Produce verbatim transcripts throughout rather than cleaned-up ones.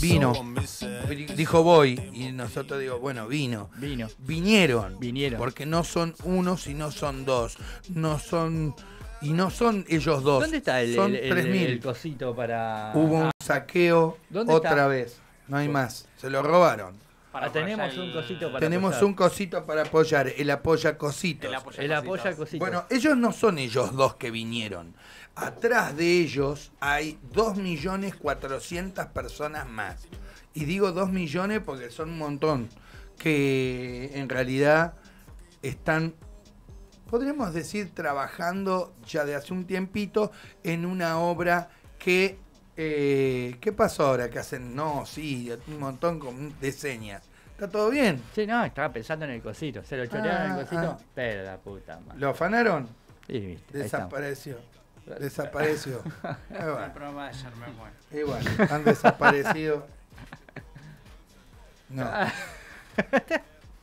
Vino. Dijo voy. Y nosotros digo, bueno, vino. Vino. Vinieron. Vinieron. Porque no son uno, sino son dos. No son... Y no son ellos dos. ¿Dónde está el, son el, el, el cosito para...? Hubo ah. un saqueo otra está? vez. No hay más. Se lo robaron. Para ah, tenemos el... un cosito para Tenemos apoyar. un cosito para apoyar. El apoya cositos. El apoya, el apoya cositos. cositos. Bueno, ellos no son ellos dos que vinieron. Atrás de ellos hay dos millones cuatrocientas mil personas más. Y digo dos millones porque son un montón. Que en realidad están... podríamos decir, trabajando ya de hace un tiempito en una obra que... Eh, ¿Qué pasó ahora? Que hacen, no, sí, un montón de señas. ¿Está todo bien? Sí, no, estaba pensando en el cosito. Se lo chorearon ah, en el cosito, ah. pero la puta madre. ¿Lo afanaron? Sí, viste. Desapareció. Desapareció. El programa de ayer me muero. Y bueno, han desaparecido. No.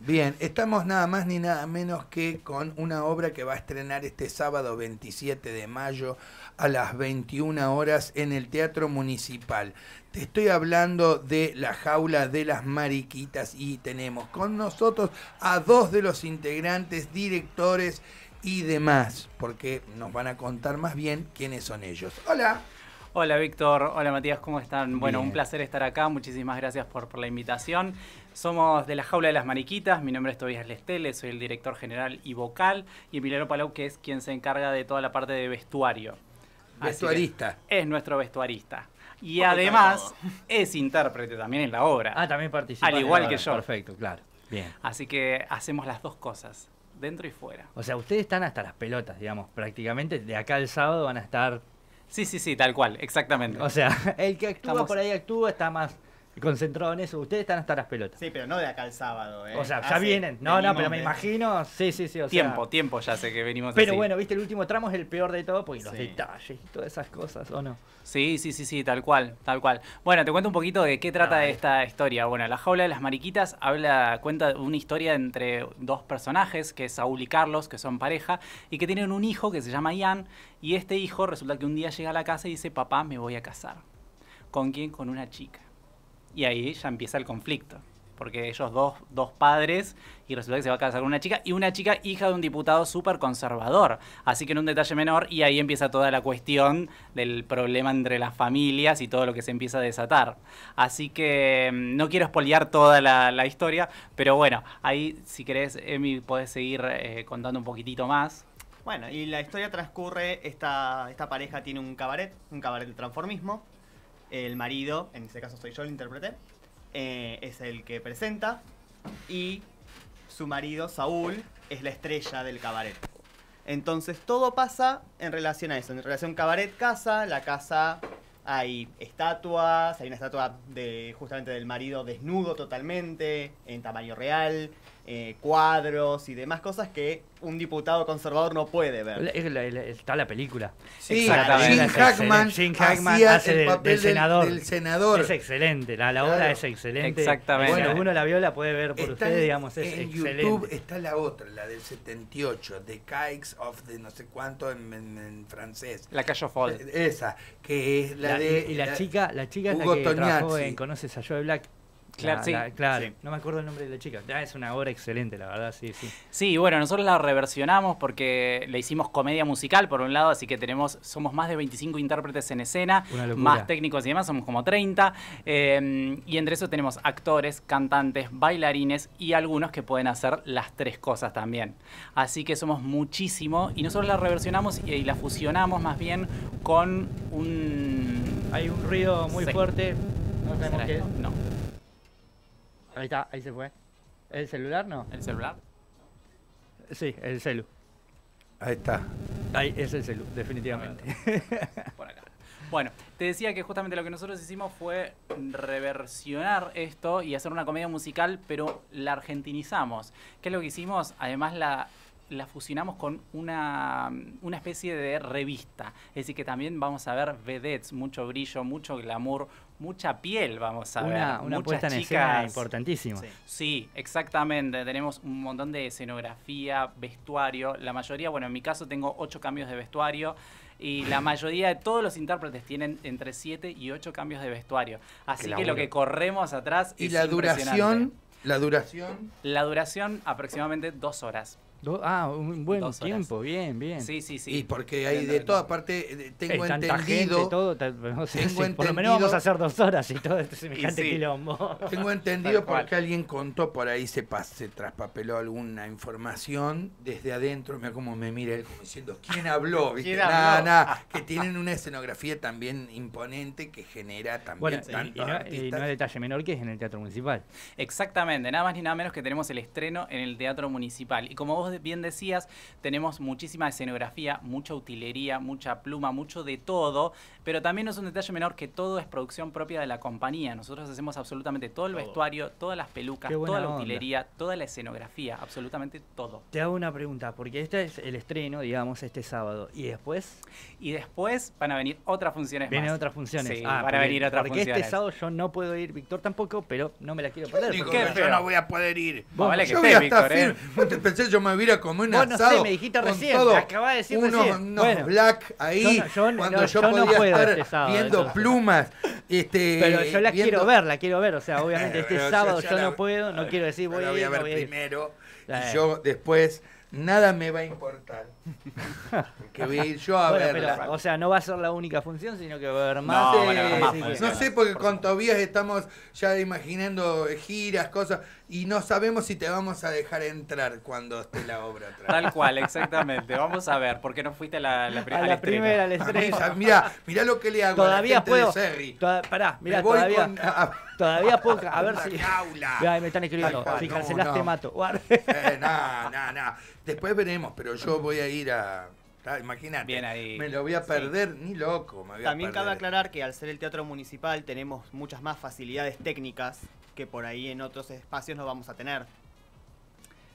Bien, estamos nada más ni nada menos que con una obra que va a estrenar este sábado veintisiete de mayo a las veintiuna horas en el Teatro Municipal. Te estoy hablando de La jaula de las mariquitas y tenemos con nosotros a dos de los integrantes, directores y demás, porque nos van a contar más bien quiénes son ellos. ¡Hola! Hola Víctor, hola Matías, ¿cómo están? Bueno, Bien. un placer estar acá, muchísimas gracias por, por la invitación. Somos de La jaula de las mariquitas, mi nombre es Tobias Lestelle, soy el director general y vocal, y Emiliano Palou, que es quien se encarga de toda la parte de vestuario. Vestuarista. Es nuestro vestuarista. Y además es intérprete también en la obra. Ah, también participa. Al igual que yo. Perfecto, claro. Bien. Así que hacemos las dos cosas, dentro y fuera. O sea, ustedes están hasta las pelotas, digamos, prácticamente de acá al sábado van a estar... Sí, sí, sí, tal cual, exactamente. O sea, el que actúa Estamos... por ahí actúa está más concentrado en eso. Ustedes están hasta las pelotas. Sí, pero no de acá al sábado, ¿eh? O sea, ya Hace vienen. No, no, pero de... me imagino. Sí, sí, sí. O tiempo, sea... tiempo ya sé que venimos Pero así. bueno, viste, el último tramo es el peor de todo porque sí. los detalles y todas esas cosas, ¿o no? Sí, sí, sí, sí, tal cual, tal cual. Bueno, te cuento un poquito de qué trata ah, esta historia. Bueno, La jaula de las mariquitas habla, cuenta una historia entre dos personajes, que es Saúl y Carlos, que son pareja, y que tienen un hijo que se llama Ian, y este hijo resulta que un día llega a la casa y dice, papá, me voy a casar. ¿Con quién? Con una chica. Y ahí ya empieza el conflicto, porque ellos dos, dos padres, y resulta que se va a casar con una chica, y una chica hija de un diputado súper conservador. Así que en un detalle menor, y ahí empieza toda la cuestión del problema entre las familias y todo lo que se empieza a desatar. Así que no quiero spoilear toda la, la historia, pero bueno, ahí si querés, Emi, podés seguir eh, contando un poquitito más. Bueno, y la historia transcurre, esta, esta pareja tiene un cabaret, un cabaret de transformismo. El marido, en este caso soy yo, el intérprete, eh, es el que presenta. Y su marido, Saúl, es la estrella del cabaret. Entonces todo pasa en relación a eso. En relación cabaret-casa, la casa hay estatuas. Hay una estatua de justamente del marido desnudo totalmente, en tamaño real, eh, cuadros y demás cosas que un diputado conservador no puede ver. La, la, la, está la película. Sí, Jim Hackman, Jim Hackman hacía hace el de, papel del, senador. del senador. Es excelente, la, la claro. obra es excelente. Exactamente. Bueno, uno la vio, la puede ver por está ustedes, en, digamos, es en excelente. En YouTube está la otra, la del setenta y ocho, de Caix of de no sé cuánto en, en, en francés. La Calle Fold. Esa, que es la, la de... Y la, la chica, la chica Hugo es la que Tognazzi. trabajó en Conoces a Joe Black. Claro, la, sí. La, claro. Sí. No me acuerdo el nombre de la chica. Ah, es una obra excelente, la verdad, sí, sí. Sí, bueno, nosotros la reversionamos porque la hicimos comedia musical, por un lado, así que tenemos, somos más de veinticinco intérpretes en escena, más técnicos y demás, somos como treinta. Eh, y entre eso tenemos actores, cantantes, bailarines y algunos que pueden hacer las tres cosas también. Así que somos muchísimo y nosotros la reversionamos y, y la fusionamos más bien con un... Hay un ruido muy sí. fuerte. No sabemos qué es. No. Ahí está, ahí se fue. ¿El celular no? ¿El celular? Sí, el celu. Ahí está. Ahí es el celu, definitivamente. Por acá. Bueno, te decía que justamente lo que nosotros hicimos fue reversionar esto y hacer una comedia musical, pero la argentinizamos. ¿Qué es lo que hicimos? Además la... la fusionamos con una, una especie de revista. Es decir, que también vamos a ver vedettes, mucho brillo, mucho glamour, mucha piel, vamos a una, ver. Una puesta en escena importantísima. Sí. Sí, exactamente. Tenemos un montón de escenografía, vestuario. La mayoría, bueno, en mi caso tengo ocho cambios de vestuario. Y la mayoría de todos los intérpretes tienen entre siete y ocho cambios de vestuario. Así que lo que corremos atrás es impresionante. ¿Y la duración? ¿La duración? La duración aproximadamente dos horas. Do ah, un buen dos tiempo, horas. Bien, bien. Sí, sí, sí. Y porque hay de toda parte, tengo es entendido... Gente, todo, no sé, tengo si, entendido... Por lo menos vamos a hacer dos horas y todo este semejante sí, quilombo. Tengo entendido porque alguien contó, por ahí se, pas, se traspapeló alguna información desde adentro, mira cómo me mira él como diciendo, ¿quién habló? ¿Viste? ¿Quién habló? Nah, nah, que tienen una escenografía también imponente que genera también bueno, tantos y, y no, artistas. Y no es detalle menor que es en el Teatro Municipal. Exactamente, nada más ni nada menos que tenemos el estreno en el Teatro Municipal. Y como vos bien decías, tenemos muchísima escenografía, mucha utilería, mucha pluma, mucho de todo, pero también no es un detalle menor que todo es producción propia de la compañía. Nosotros hacemos absolutamente todo el todo. vestuario, todas las pelucas, toda la onda. utilería, toda la escenografía, absolutamente todo. Te hago una pregunta, porque este es el estreno, digamos, este sábado, ¿y después? Y después van a venir otras funciones Vienen más. otras funciones. Sí, ah, van a venir otras porque funciones. Porque este sábado yo no puedo ir, Víctor tampoco, pero no me la quiero perder. Digo, porque... Yo no voy a poder ir. Vos, vale que yo estés, Víctor, ¿eh? te pensé, yo me voy a ir a comer un bueno, asado. No sé, me dijiste recién, todo, acabás de decir unos, recién. Unos bueno, black ahí, yo no, yo no, cuando no, yo, yo podía no puedo estar este sábado, viendo entonces. plumas. Este, pero yo la viendo... quiero ver, la quiero ver. O sea, obviamente este pero sábado yo, yo la... no puedo, no quiero decir voy a ir. La voy a ver no voy primero a y yo después... Nada me va a importar. Que voy a ir yo a bueno, verla. Pero, o sea, no va a ser la única función, sino que va a haber más. No, sí, bueno, sí, más, sí, más, no más, sé, porque por con sí. Tobias estamos ya imaginando giras, cosas, y no sabemos si te vamos a dejar entrar cuando esté la obra atrás. Tal cual, exactamente. Vamos a ver, porque no fuiste la, la, a la al primera al estreno. Mí, mirá, mirá lo que le hago todavía a la gente puedo, de Serri. Toda, pará, mirá, todavía... Con, a, Todavía poca, a ver si... Ay, me están escribiendo, si cancelaste no, no. mato. Eh, no, no, no. Después veremos, pero yo voy a ir a... Imagínate, me lo voy a perder, sí. ni loco. Me voy También a perder. Cabe aclarar que al ser el Teatro Municipal tenemos muchas más facilidades técnicas que por ahí en otros espacios no vamos a tener.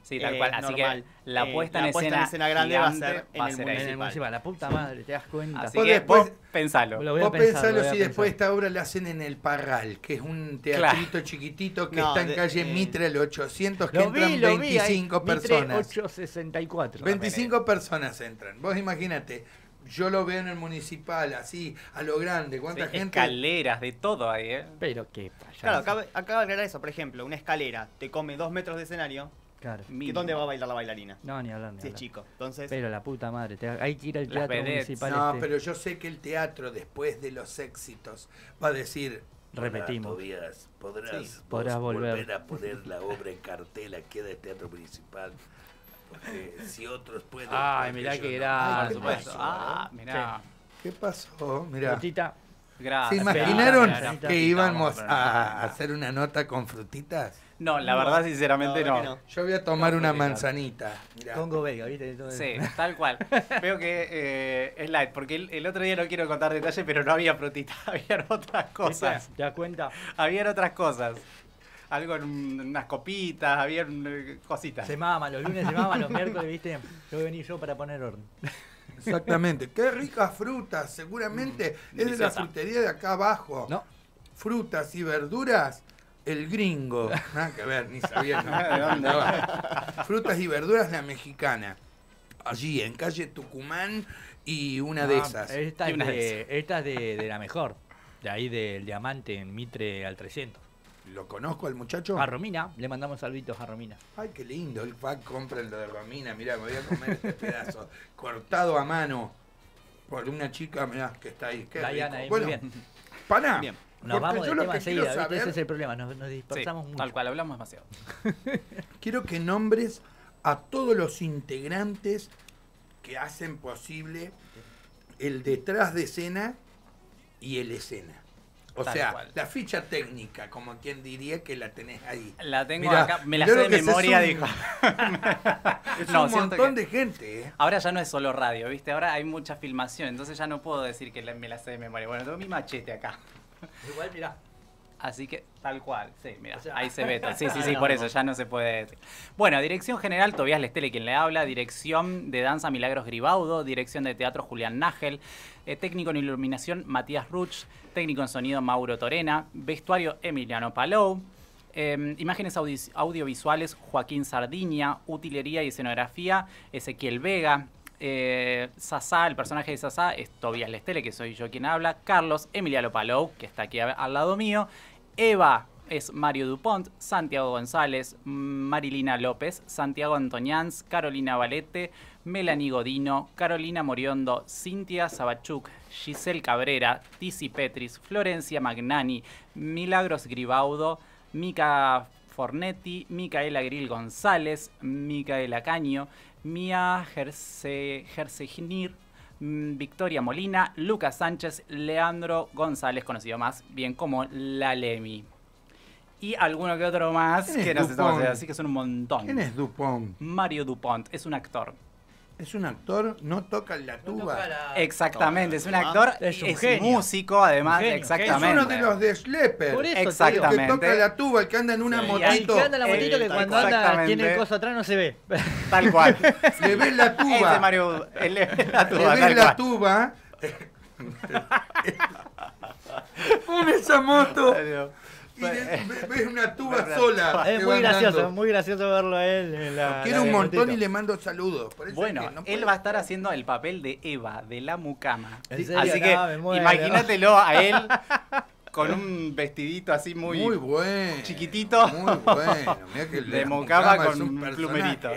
Sí, tal eh, cual. Así normal. que la puesta, eh, en, la puesta escena en escena grande va a ser, va en, el ser en el municipal. La puta madre, te das cuenta. Así que después, vos pensalo. Vos pensalo, pensalo si después esta obra la hacen en el Parral, que es un teatrito claro. chiquitito que no, está en de, calle eh, Mitre, el ochocientos, que entran vi, veinticinco vi, personas. Mitre ochocientos sesenta y cuatro. veinticinco personas entran. Vos imagínate. Yo lo veo en el municipal, así, a lo grande, cuánta sí, gente... Escaleras, de todo ahí, ¿eh? Pero qué payaso. Claro, acaba, acaba de aclarar eso. Por ejemplo, una escalera te come dos metros de escenario... Claro. ¿Dónde va a bailar la bailarina? No, ni hablar, ni Si hablar. es chico, entonces... Pero la puta madre, te... hay que ir al Teatro Municipal. No, este... pero yo sé que el teatro, después de los éxitos, va a decir... Repetimos. Tobias, podrás, sí, podrás volver. volver a poner la obra en cartel aquí del Teatro Municipal. Porque si otros pueden... Ay, mirá que gracias. No. Ah, mirá. ¿Qué pasó? Mirá. Frutita. Gracias. ¿Se imaginaron gracias, gracias. que íbamos a hacer una nota con frutitas? No, la no, verdad, sinceramente no, no. no. Yo voy a tomar Congo una Belga. manzanita. Mirá. Congo Belga, ¿viste? Todo sí, eso. tal cual. Veo que eh, es light, porque el, el otro día no quiero contar detalles, pero no había frutitas, había otras cosas. ¿Te das cuenta? Habían otras cosas. Algo en unas copitas, había cositas. Se mama, los lunes se mama, los miércoles, ¿viste? Yo voy a venir yo para poner orden. Exactamente. Qué ricas frutas, seguramente. Mm, es de la frutería de acá abajo. No. Frutas y verduras. El gringo. Nada que ver, ni sabía nada de dónde va. Frutas y verduras, la mexicana. Allí, en calle Tucumán y una no, de esas. Esta es, de, esta es de, de la mejor. De ahí del Diamante, en Mitre al trescientos. ¿Lo conozco al muchacho? A Romina. Le mandamos saluditos a Romina. Ay, qué lindo. El pack compra el de Romina. Mirá, me voy a comer este pedazo. Cortado a mano por una chica, mirá, que está ahí. Qué Diana, rico. Bueno, muy bien. Paná. Bien. Nos Porque vamos del tema enseguida, saber... ese es el problema, nos, nos dispersamos sí, mucho. Tal cual, hablamos demasiado. Quiero que nombres a todos los integrantes que hacen posible el detrás de escena y el escena. O tal sea, cual. la ficha técnica, como quien diría que la tenés ahí. La tengo Mirá, acá, me la sé de memoria, un... dijo. Es no, un montón que... de gente. Eh. Ahora ya no es solo radio, ¿viste? Ahora hay mucha filmación, entonces ya no puedo decir que me la sé de memoria. Bueno, tengo mi machete acá. Igual, mirá. Así que, tal cual, sí, mira, o sea, ahí se ve. Sí, sí, sí, por eso, ya no se puede decir. Bueno, dirección general, Tobias Lestelle quien le habla, dirección de danza Milagros Gribaudo, dirección de teatro Julián Nagel, eh, técnico en iluminación Matías Ruch, técnico en sonido Mauro Torena, vestuario Emiliano Palou, eh, imágenes audio audiovisuales Joaquín Sardiña, utilería y escenografía Ezequiel Vega. Eh, Sasá, el personaje de Sasá es Tobias Lestelle, que soy yo quien habla. Carlos, Emiliano Palou, que está aquí a, al lado mío. Eva es Mario Dupont, Santiago González, Marilina López, Santiago Antoñanz, Carolina Valete, Melanie Godino, Carolina Moriondo, Cintia Sabachuk, Giselle Cabrera, Tizi Petris, Florencia Magnani, Milagros Gribaudo, Mica Fornetti, Micaela Grill González, Micaela Caño, Mia Jerseginir, Victoria Molina, Lucas Sánchez, Leandro González, conocido más bien como La Lemi. Y alguno que otro más que no se sabe, así que son un montón. ¿Quién es Dupont? Mario Dupont, es un actor. ¿Es un actor? No toca la tuba. No la... Exactamente, es un actor, es, un es músico además, genio, exactamente. Es uno de los de Schlepper. Por eso, exactamente. El que toca la tuba, el que anda en una sí, motito. El que anda en la motito, eh, que cuando anda tiene el coso atrás no se ve. Tal cual. Le ves la tuba. Ese Mario, el, la tuba. Le ves la tuba. Pon esa moto. Y ves una tuba verdad, sola. Es muy gracioso, andando. Muy gracioso verlo a él. En la, quiero la un montón momentito. Y le mando saludos. Por eso bueno, es que no él puede... va a estar haciendo el papel de Eva, de la mucama. Así no, que imagínatelo a él con un vestidito así muy, muy bueno, chiquitito. Muy bueno. Mirá que de mucama, mucama con un plumerito.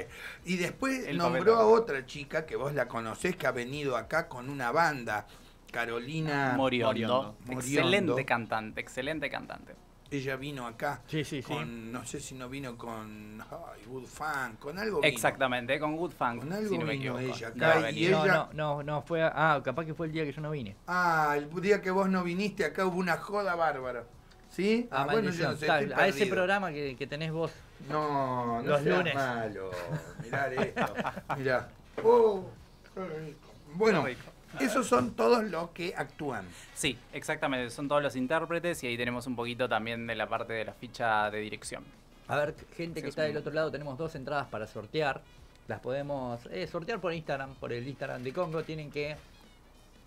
Y después el nombró papel. A otra chica que vos la conocés, que ha venido acá con una banda. Carolina Moriondo. Moriondo. Moriondo. Excelente cantante, excelente cantante. Ella vino acá, sí, sí, con, sí. No sé si no vino con oh, Woodfang, con algo vino. Exactamente, con Woodfang, con algo si no me vino ella acá. No, y no, ella... no, no, no, fue, ah, capaz que fue el día que yo no vine. Ah, el día que vos no viniste acá hubo una joda bárbara, ¿sí? Ah, ah bueno, yo no sé, tal, a ese programa que, que tenés vos. No, no los lunes. Malo. Mirá esto, mirá. Oh, bueno. Esos son todos los que actúan. Sí, exactamente, son todos los intérpretes y ahí tenemos un poquito también de la parte de la ficha de dirección. A ver, gente que está del otro lado, tenemos dos entradas para sortear. Las podemos eh, sortear por Instagram, por el Instagram de Congo. Tienen que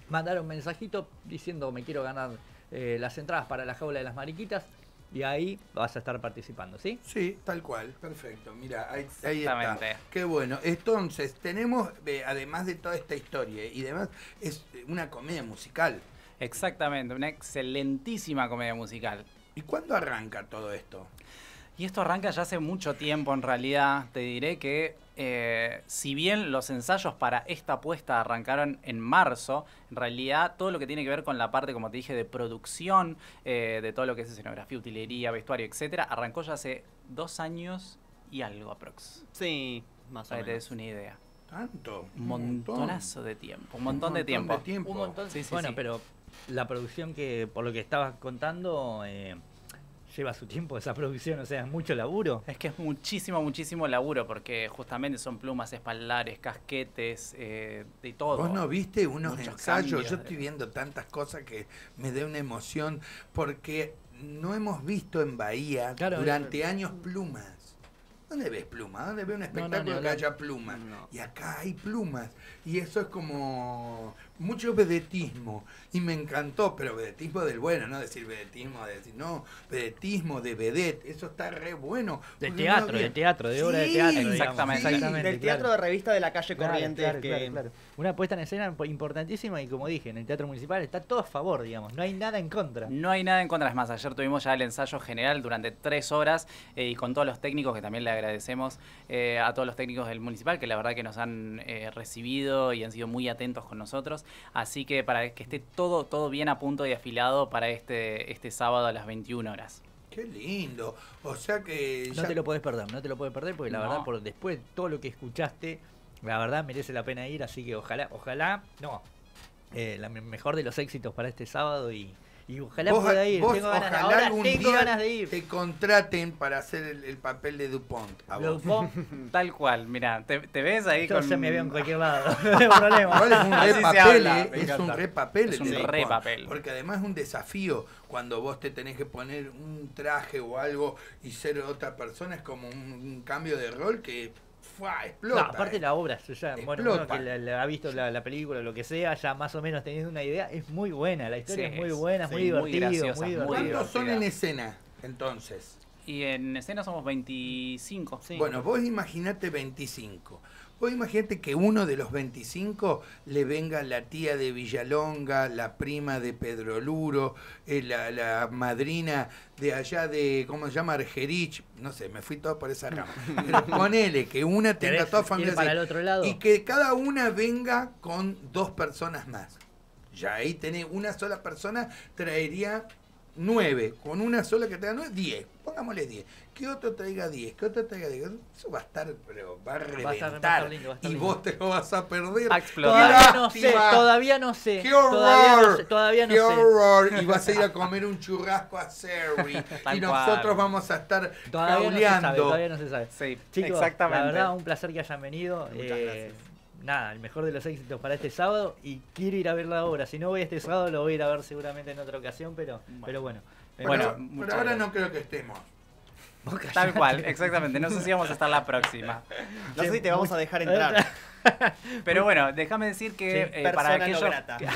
mandar un mensajito diciendo me quiero ganar eh, las entradas para La Jaula de las Mariquitas. Y ahí vas a estar participando, ¿sí? Sí, tal cual, perfecto. Mira, ahí, ahí está. Qué bueno. Entonces, tenemos, eh, además de toda esta historia y demás, es una comedia musical. Exactamente, una excelentísima comedia musical. ¿Y cuándo arranca todo esto? Y esto arranca ya hace mucho tiempo, en realidad. Te diré que, eh, si bien los ensayos para esta puesta arrancaron en marzo, en realidad todo lo que tiene que ver con la parte, como te dije, de producción, eh, de todo lo que es escenografía, utilería, vestuario, etcétera, arrancó ya hace dos años y algo aprox. Sí, más o menos. Para que te des una idea. ¿Tanto? Un montonazo de tiempo. Un montón, un montón de tiempo. De tiempo. Un montón. Sí, sí, bueno, sí. Pero la producción que, por lo que estabas contando... Eh, lleva su tiempo esa producción, o sea, es mucho laburo. Es que es muchísimo, muchísimo laburo, porque justamente son plumas, espaldares, casquetes, eh, de todo. Vos no viste unos Muchos ensayos, cambios. Yo estoy viendo tantas cosas que me da una emoción, porque no hemos visto en Bahía claro, durante yo, yo, yo, años plumas. ¿Dónde ves plumas? ¿Dónde ves un espectáculo no, no, no, que no, haya plumas? No. Y acá hay plumas. Y eso es como mucho vedetismo. Y me encantó, pero vedetismo del bueno, no decir vedetismo, de decir no, vedetismo de vedette. Eso está re bueno. De teatro, no de teatro, de sí, obra de teatro. Exactamente, sí, exactamente. Del teatro claro. de revista de la calle Corrientes. Claro, claro, que... claro, claro. Una puesta en escena importantísima y como dije, en el Teatro Municipal está todo a favor, digamos. No hay nada en contra. No hay nada en contra. Es más, ayer tuvimos ya el ensayo general durante tres horas eh, y con todos los técnicos que también le agradecemos eh, a todos los técnicos del Municipal que la verdad que nos han eh, recibido y han sido muy atentos con nosotros, así que para que esté todo todo bien a punto y afilado para este este sábado a las veintiuna horas. Qué lindo, o sea que... Ya... No te lo podés perder, no te lo podés perder porque la no. verdad por después de todo lo que escuchaste, la verdad merece la pena ir, así que ojalá, ojalá, no, eh, la mejor de los éxitos para este sábado y... Y ojalá vos, pueda ir. Vos tengo ganas, ojalá ahora algún tengo día ganas de ir. Te contraten para hacer el, el papel de Dupont. A vos. Dupont, tal cual. Mirá, te, te ves ahí. Yo con... se me veo en cualquier lado. No hay problema. Es un re papel, eh. es un re papel. Es un re papel. Porque además es un desafío cuando vos te tenés que poner un traje o algo y ser otra persona. Es como un, un cambio de rol que... Fuá, explota, no, aparte eh. la obra, o sea, bueno, uno que la, la ha visto la, la película o lo que sea, ya más o menos teniendo una idea, es muy buena, la historia sí, es muy buena, es sí, muy divertida. Muy graciosa, muy ¿cuántos divertida? Son en escena, entonces? Y en escena somos veinticinco. Sí. Bueno, vos imaginate veinticinco. Vos imaginate que uno de los veinticinco le venga la tía de Villalonga, la prima de Pedro Luro, eh, la, la madrina de allá de, ¿cómo se llama? Argerich. No sé, me fui todo por esa rama. Pero ponele que una tenga toda familia para el otro lado. Y que cada una venga con dos personas más. Ya ahí tenés, una sola persona traería nueve. Con una sola que tenga nueve, diez. Pongámosle diez. Que otro traiga diez, que otro traiga diez. Eso va a estar, pero va a reventar. Y vos te lo vas a perder. Todavía no sé, todavía no sé. ¡Qué horror! Todavía no sé. ¡Qué horror! Y vas a ir a comer un churrasco a Serri. Y nosotros vamos a estar cauleando. Todavía no se sabe. Sí, chicos, exactamente. La verdad, un placer que hayan venido. Muchas gracias. Nada, el mejor de los éxitos para este sábado. Y quiero ir a ver la obra. Si no voy este sábado, lo voy a ir a ver seguramente en otra ocasión. Pero bueno, pero bueno. Bueno, por ahora no creo que estemos. Tal cual, exactamente. No sé si vamos a estar la próxima. No sé si te vamos a dejar entrar. Pero bueno, déjame decir que, sí, eh, para aquellos, que,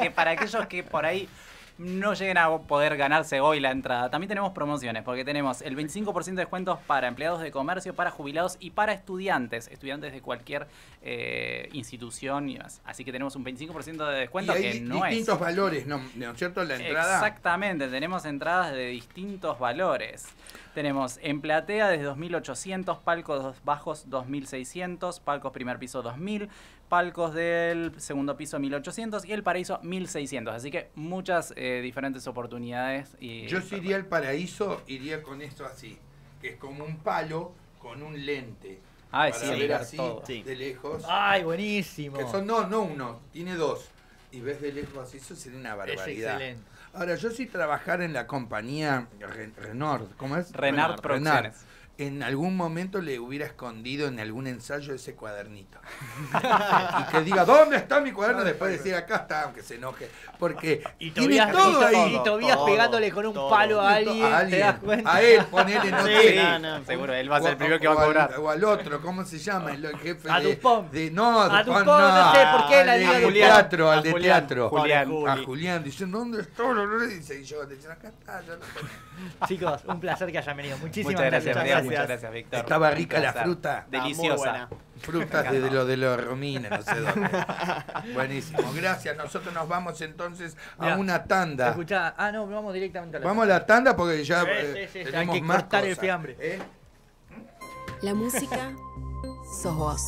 que para aquellos que por ahí no lleguen a poder ganarse hoy la entrada, también tenemos promociones, porque tenemos el veinticinco por ciento de descuentos para empleados de comercio, para jubilados y para estudiantes, estudiantes de cualquier eh, institución y demás. Así que tenemos un veinticinco por ciento de descuento y hay que no es... distintos valores, ¿no es cierto? La entrada... Exactamente, tenemos entradas de distintos valores. Tenemos en platea desde dos mil ochocientos, palcos bajos dos mil seiscientos, palcos primer piso dos mil, palcos del segundo piso mil ochocientos y el paraíso mil seiscientos. Así que muchas eh, diferentes oportunidades. Y yo si iría al paraíso, iría con esto así, que es como un palo con un lente. Ah, sí, ver así todo. De sí. lejos. ¡Ay, buenísimo! Que son, no, no uno, tiene dos. Y ves de lejos así, eso sería una barbaridad. Es excelente. Ahora, yo sí trabajar en la compañía Re Renard, ¿cómo es? Renard, Renard Producciones. Renard. En algún momento le hubiera escondido en algún ensayo ese cuadernito. Y que diga, ¿dónde está mi cuaderno? Después de decir, acá está, aunque se enoje. Porque y tiene Tobias, todo ahí. Y Tobias todo, pegándole con un todo. palo a alguien, a alguien, ¿te das cuenta? A él, ponele, no sé. Sí, no, no, seguro, él va a ser el primero que va a cobrar. O al, o al otro, ¿cómo se llama? El jefe a de... Dupont. De, no, a Dupont, no, no sé por qué la diga Dupont. Al de teatro, al de teatro. Julián. A Julián, diciendo, ¿dónde está? Y yo, acá está. Chicos, un placer que hayan venido. Muchísimas gracias. gracias. Muchas gracias, Víctor. Estaba rica la fruta. Deliciosa. Frutas de lo de los Romina, no sé dónde. Buenísimo, gracias. Nosotros nos vamos entonces a Mirá, una tanda. Escuchá, ah, no, vamos directamente a la vamos tanda. Vamos a la tanda porque ya sí, eh, sí, sí, tenemos hay que más cortar cosas, el fiambre. ¿Eh? La música sos vos.